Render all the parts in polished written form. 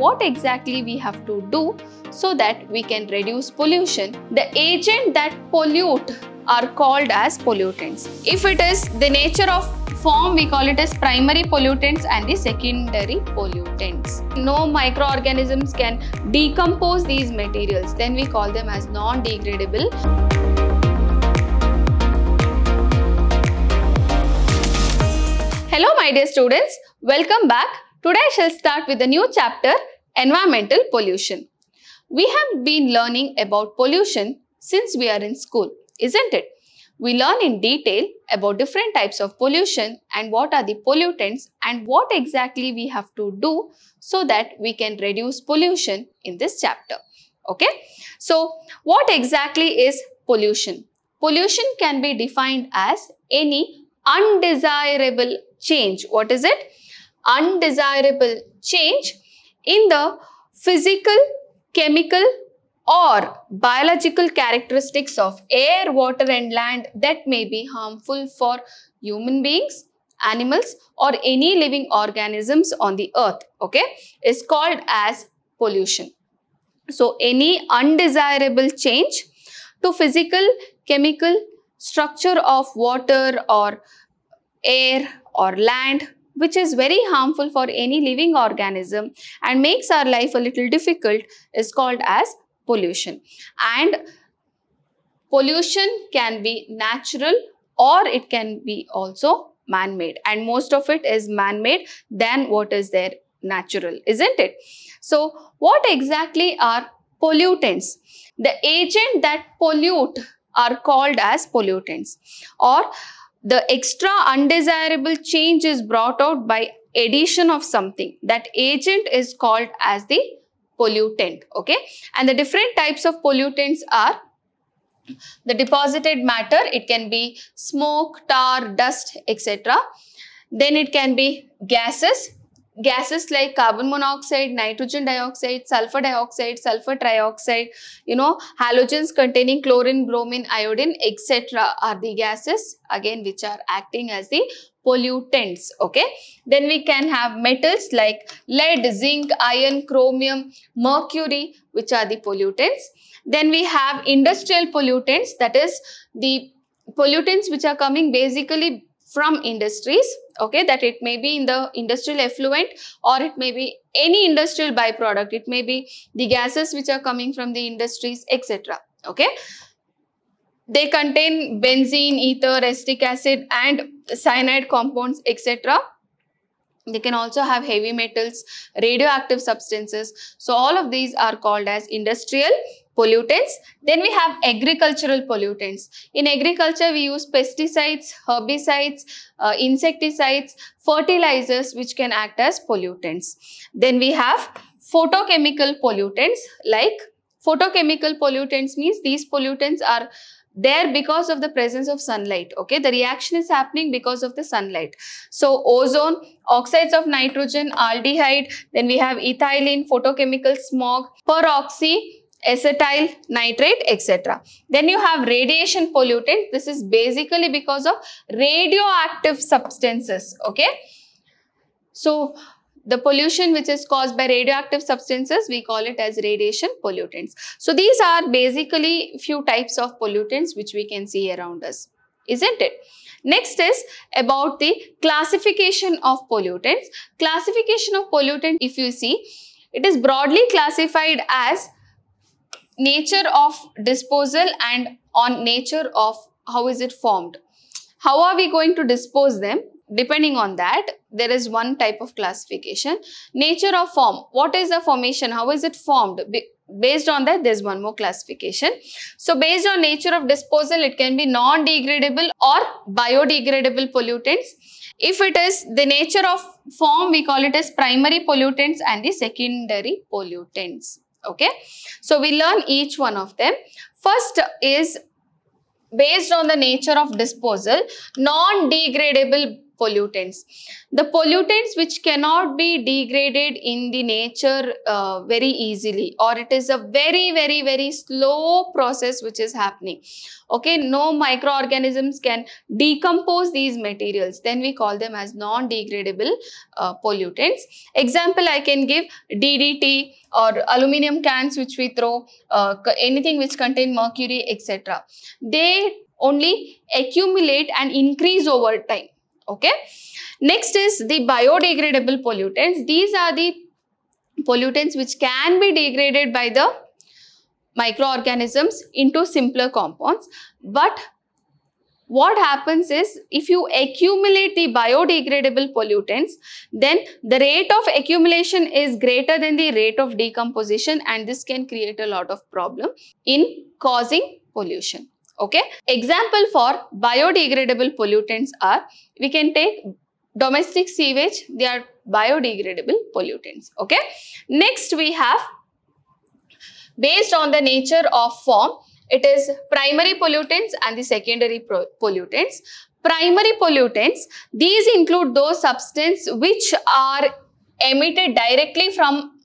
what exactly we have to do so that we can reduce pollution. The agent that pollute are called as pollutants. If it is the nature of form, we call it as primary pollutants and the secondary pollutants. No microorganisms can decompose these materials, then we call them as non-degradable. Hello my dear students, welcome back. Today I shall start with a new chapter, environmental pollution. We have been learning about pollution since we are in school, isn't it? We learn in detail about different types of pollution and what are the pollutants and what exactly we have to do so that we can reduce pollution in this chapter. Okay, so what exactly is pollution? Pollution can be defined as any undesirable change. What is it? Undesirable change in the physical, chemical, or biological characteristics of air, water and land that may be harmful for human beings, animals or any living organisms on the earth, okay, is called as pollution. So any undesirable change to physical, chemical, structure of water or air or land which is very harmful for any living organism and makes our life a little difficult is called as pollution. And pollution can be natural or it can be also man-made, and most of it is man-made than what is there natural, isn't it? So what exactly are pollutants? The agent that pollute are called as pollutants, or the extra undesirable change is brought out by addition of something. That agent is called as the pollutant, okay? And the different types of pollutants are the deposited matter, it can be smoke, tar, dust, etc. Then it can be gases. Gases like carbon monoxide, nitrogen dioxide, sulfur trioxide, you know, halogens containing chlorine, bromine, iodine, etc. are the gases again which are acting as the pollutants, okay. Then we can have metals like lead, zinc, iron, chromium, mercury, which are the pollutants. Then we have industrial pollutants, that is the pollutants which are coming basically from industries, okay, that it may be in the industrial effluent or it may be any industrial byproduct, it may be the gases which are coming from the industries, etc. Okay, they contain benzene, ether, acetic acid and cyanide compounds, etc. They can also have heavy metals, radioactive substances. So all of these are called as industrial pollutants. Then we have agricultural pollutants. In agriculture, we use pesticides, herbicides, insecticides, fertilizers, which can act as pollutants. Then we have photochemical pollutants. Like photochemical pollutants means these pollutants are there because of the presence of sunlight, okay. The reaction is happening because of the sunlight. So ozone, oxides of nitrogen, aldehyde, then we have ethylene, photochemical smog, peroxy, acetyl nitrate, etc. Then you have radiation pollutant. This is basically because of radioactive substances, okay. So the pollution which is caused by radioactive substances, we call it as radiation pollutants. So these are basically few types of pollutants which we can see around us, isn't it? Next is about the classification of pollutants. Classification of pollutants, if you see, it is broadly classified as nature of disposal and on nature of how is it formed. How are we going to dispose them? Depending on that, there is one type of classification. Nature of form, what is the formation, how is it formed? Based on that, there is one more classification. So based on nature of disposal, it can be non-degradable or biodegradable pollutants. If it is the nature of form, we call it as primary pollutants and the secondary pollutants, okay. So we learn each one of them. First is based on the nature of disposal, non-degradable pollutants. The pollutants which cannot be degraded in the nature very easily, or it is a very slow process which is happening. Okay, no microorganisms can decompose these materials, then we call them as non-degradable pollutants. Example I can give DDT or aluminium cans which we throw, anything which contain mercury, etc. They only accumulate and increase over time. Okay. Next is the biodegradable pollutants. These are the pollutants which can be degraded by the microorganisms into simpler compounds. But what happens is, if you accumulate the biodegradable pollutants, then the rate of accumulation is greater than the rate of decomposition, and this can create a lot of problem in causing pollution. Okay, example for biodegradable pollutants are, we can take domestic sewage, they are biodegradable pollutants. Okay, next we have, based on the nature of form, it is primary pollutants and the secondary pollutants. Primary pollutants, these include those substances which are emitted directly from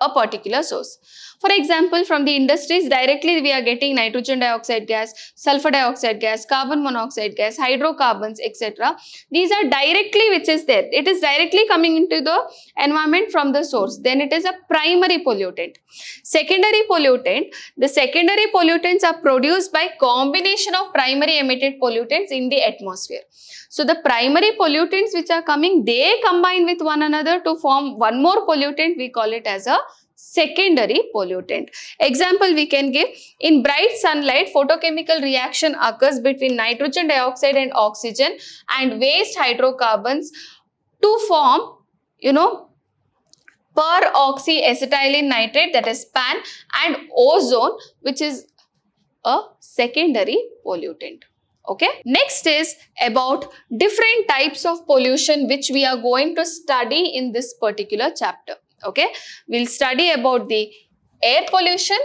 a particular source. For example, from the industries directly we are getting nitrogen dioxide gas, sulfur dioxide gas, carbon monoxide gas, hydrocarbons, etc. These are directly, which is there, it is directly coming into the environment from the source, then it is a primary pollutant. Secondary pollutant, the secondary pollutants are produced by combination of primary emitted pollutants in the atmosphere. So the primary pollutants which are coming, they combine with one another to form one more pollutant, we call it as a secondary pollutant. Example we can give, in bright sunlight, photochemical reaction occurs between nitrogen dioxide and oxygen and waste hydrocarbons to form, peroxyacetylene nitrate, that is PAN, and ozone, which is a secondary pollutant. Okay, next is about different types of pollution which we are going to study in this particular chapter. Okay, we'll study about the air pollution,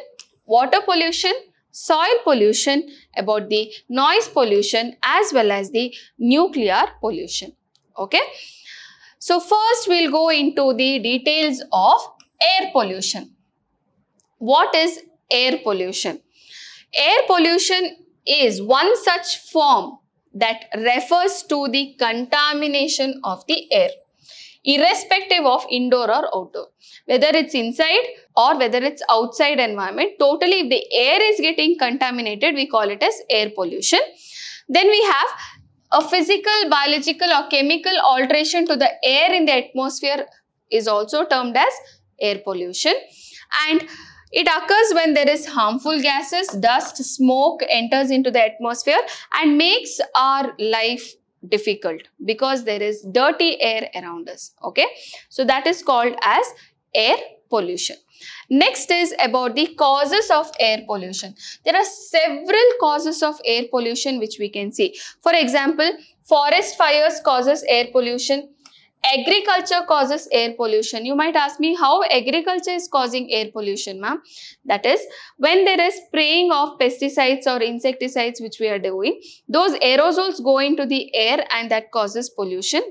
water pollution, soil pollution, about the noise pollution, as well as the nuclear pollution. Okay, so first we'll go into the details of air pollution. What is air pollution? Air pollution is one such form that refers to the contamination of the air, irrespective of indoor or outdoor, whether it's inside or whether it's outside environment. Totally, if the air is getting contaminated, we call it as air pollution. Then we have a physical, biological or chemical alteration to the air in the atmosphere is also termed as air pollution, and it occurs when there is harmful gases, dust, smoke enters into the atmosphere and makes our life difficult because there is dirty air around us. Okay, so that is called as air pollution. Next is about the causes of air pollution. There are several causes of air pollution which we can see. For example, forest fires causes air pollution, agriculture causes air pollution. You might ask me, how agriculture is causing air pollution, ma'am? That is, when there is spraying of pesticides or insecticides which we are doing, those aerosols go into the air and that causes pollution.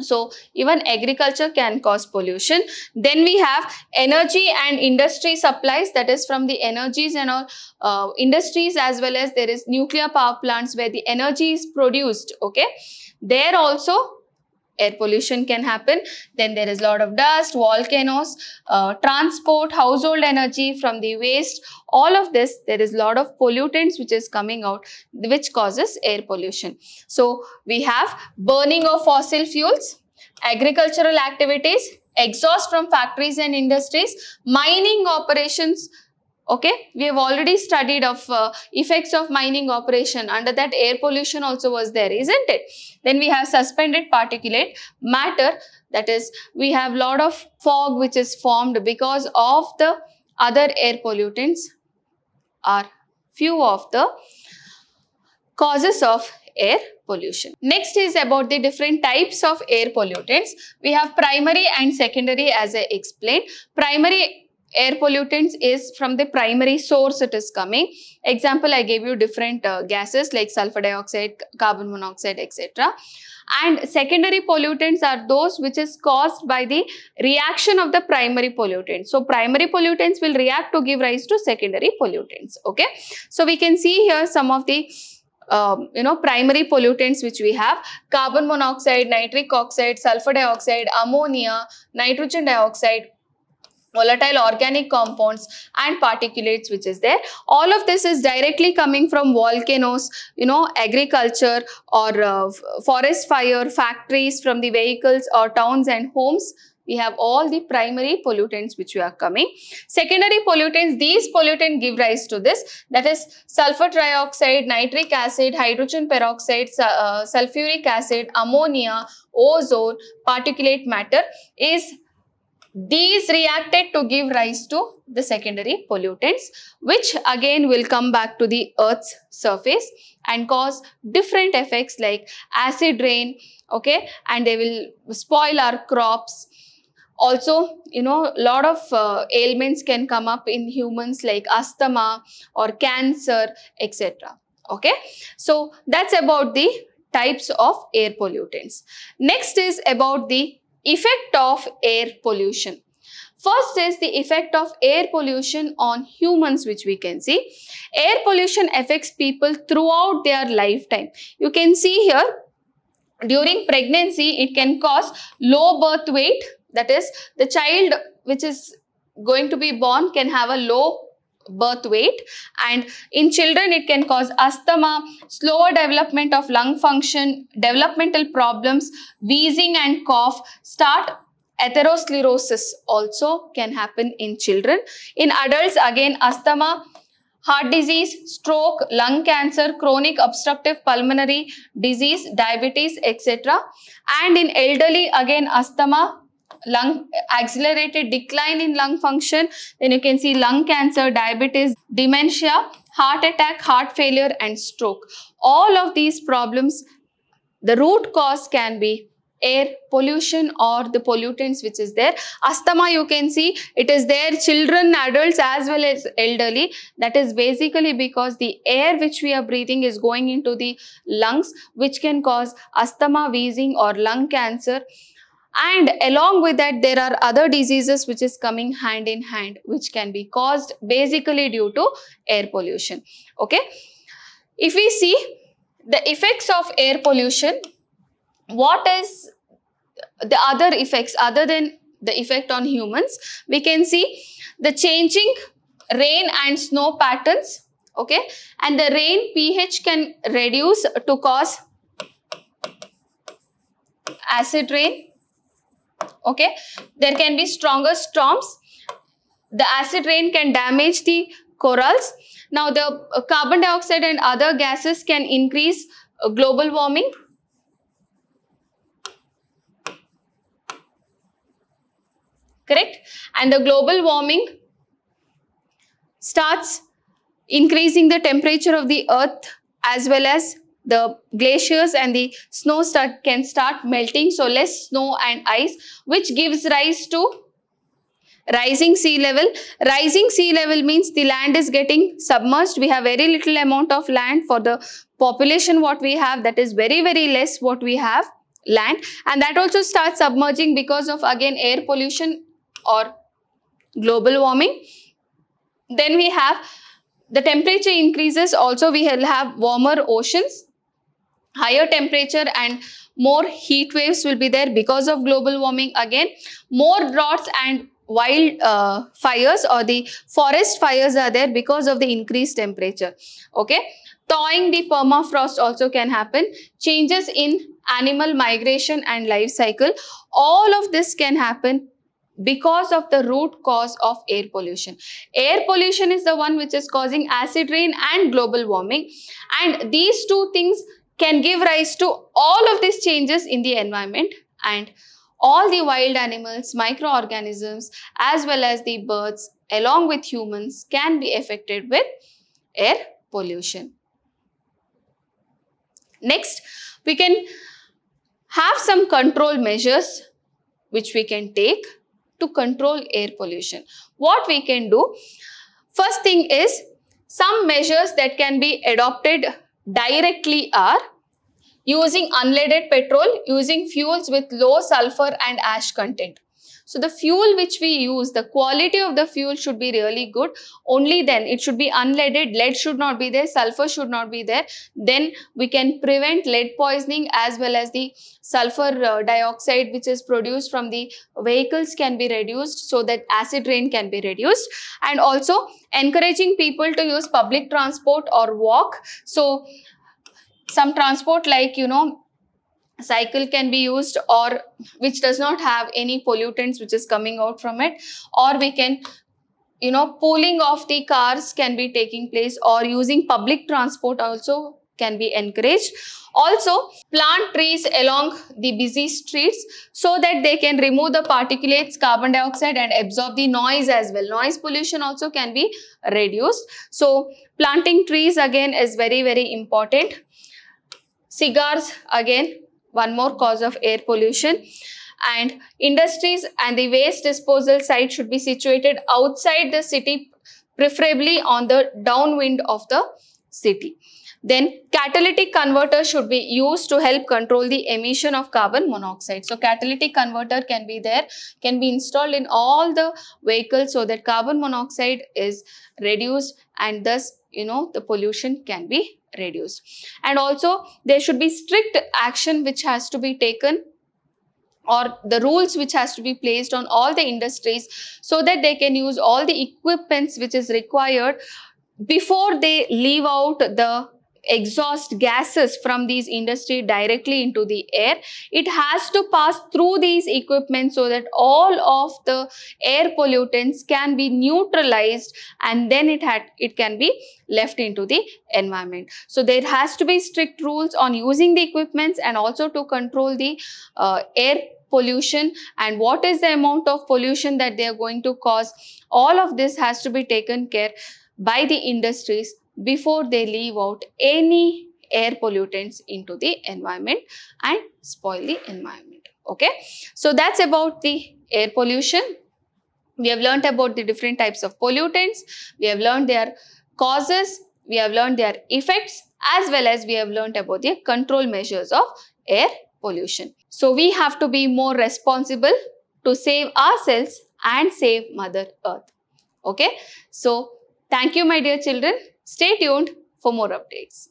So even agriculture can cause pollution. Then we have energy and industry supplies, that is from the energies and all industries, as well as there is nuclear power plants where the energy is produced. Okay, there also air pollution can happen. Then there is a lot of dust, volcanoes, transport, household energy from the waste, all of this, there is a lot of pollutants which is coming out, which causes air pollution. So we have burning of fossil fuels, agricultural activities, exhaust from factories and industries, mining operations. Okay, we have already studied of effects of mining operation. Under that, air pollution also was there, isn't it? Then we have suspended particulate matter, that is, we have lot of fog which is formed because of the other air pollutants are few of the causes of air pollution. Next is about the different types of air pollutants. We have primary and secondary, as I explained. Primary air pollutants is from the primary source it is coming. Example, I gave you different gases like sulfur dioxide, carbon monoxide, etc. And secondary pollutants are those which is caused by the reaction of the primary pollutants. So primary pollutants will react to give rise to secondary pollutants. Okay, so we can see here some of the primary pollutants which we have: carbon monoxide, nitric oxide, sulfur dioxide, ammonia, nitrogen dioxide, volatile organic compounds and particulates which is there. All of this is directly coming from volcanoes, agriculture or forest fire, factories, from the vehicles or towns and homes. We have all the primary pollutants which we are coming. Secondary pollutants, these pollutants give rise to this, that is sulfur trioxide, nitric acid, hydrogen peroxide, sulfuric acid, ammonia, ozone, particulate matter is these reacted to give rise to the secondary pollutants, which again will come back to the earth's surface and cause different effects like acid rain, okay, and they will spoil our crops. Also, lot of ailments can come up in humans like asthma or cancer, etc. Okay, so that's about the types of air pollutants. Next is about the effect of air pollution. First is the effect of air pollution on humans, which we can see. Air pollution affects people throughout their lifetime. You can see here, during pregnancy, it can cause low birth weight. That is, the child which is going to be born can have a low birth weight, and in children it can cause asthma, slower development of lung function, developmental problems, wheezing and cough, start atherosclerosis also can happen in children. In adults again asthma, heart disease, stroke, lung cancer, chronic obstructive pulmonary disease, diabetes, etc. And in elderly again asthma, lung accelerated decline in lung function, then you can see lung cancer, diabetes, dementia, heart attack, heart failure and stroke. All of these problems, the root cause can be air pollution or the pollutants which is there. Asthma, you can see it is there, children, adults as well as elderly. That is basically because the air which we are breathing is going into the lungs, which can cause asthma, wheezing or lung cancer. And along with that, there are other diseases which is coming hand in hand, which can be caused basically due to air pollution. Okay, if we see the effects of air pollution, what is the other effects other than the effect on humans? We can see the changing rain and snow patterns. Okay, and the rain pH can reduce to cause acid rain. Okay, there can be stronger storms. The acid rain can damage the corals. Now, the carbon dioxide and other gases can increase global warming. Correct? And the global warming starts increasing the temperature of the earth, as well as the glaciers and the snow can start melting, so less snow and ice, which gives rise to rising sea level. Rising sea level means the land is getting submerged. We have very little amount of land for the population what we have, that is very, very less what we have land, and that also starts submerging because of again air pollution or global warming. Then we have the temperature increases, also we will have warmer oceans. Higher temperature and more heat waves will be there because of global warming again. More droughts and wild fires or the forest fires are there because of the increased temperature. Okay, thawing, the permafrost also can happen. Changes in animal migration and life cycle. All of this can happen because of the root cause of air pollution. Air pollution is the one which is causing acid rain and global warming, and these two things can give rise to all of these changes in the environment, and all the wild animals, microorganisms as well as the birds along with humans can be affected with air pollution. Next, we can have some control measures which we can take to control air pollution. What we can do? First thing is, some measures that can be adopted directly are using unleaded petrol, using fuels with low sulfur and ash content. So the fuel which we use, the quality of the fuel should be really good. Only then it should be unleaded, lead should not be there, sulfur should not be there. Then we can prevent lead poisoning, as well as the sulfur dioxide which is produced from the vehicles can be reduced, so that acid rain can be reduced. And also encouraging people to use public transport or walk. So some transport like, you know, cycle can be used, or which does not have any pollutants which is coming out from it. Or we can, you know, pooling of the cars can be taking place, or using public transport also can be encouraged. Also plant trees along the busy streets so that they can remove the particulates, carbon dioxide, and absorb the noise as well. Noise pollution also can be reduced. So planting trees again is very, very important. Cigars again, one more cause of air pollution. And industries and the waste disposal site should be situated outside the city, preferably on the downwind of the city. Then catalytic converter should be used to help control the emission of carbon monoxide. So catalytic converter can be there, can be installed in all the vehicles, so that carbon monoxide is reduced, and thus, you know, the pollution can be reduced. And also there should be strict action which has to be taken, or the rules which has to be placed on all the industries, so that they can use all the equipments which is required before they leave out the exhaust gases from these industries directly into the air. It has to pass through these equipment, so that all of the air pollutants can be neutralized, and then it can be left into the environment. So there has to be strict rules on using the equipments, and also to control the air pollution, and what is the amount of pollution that they are going to cause. All of this has to be taken care by the industries before they leave out any air pollutants into the environment and spoil the environment. Okay, so that's about the air pollution. We have learnt about the different types of pollutants, we have learned their causes, we have learned their effects, as well as we have learnt about the control measures of air pollution. So we have to be more responsible to save ourselves and save Mother Earth. Okay, so thank you, my dear children. Stay tuned for more updates.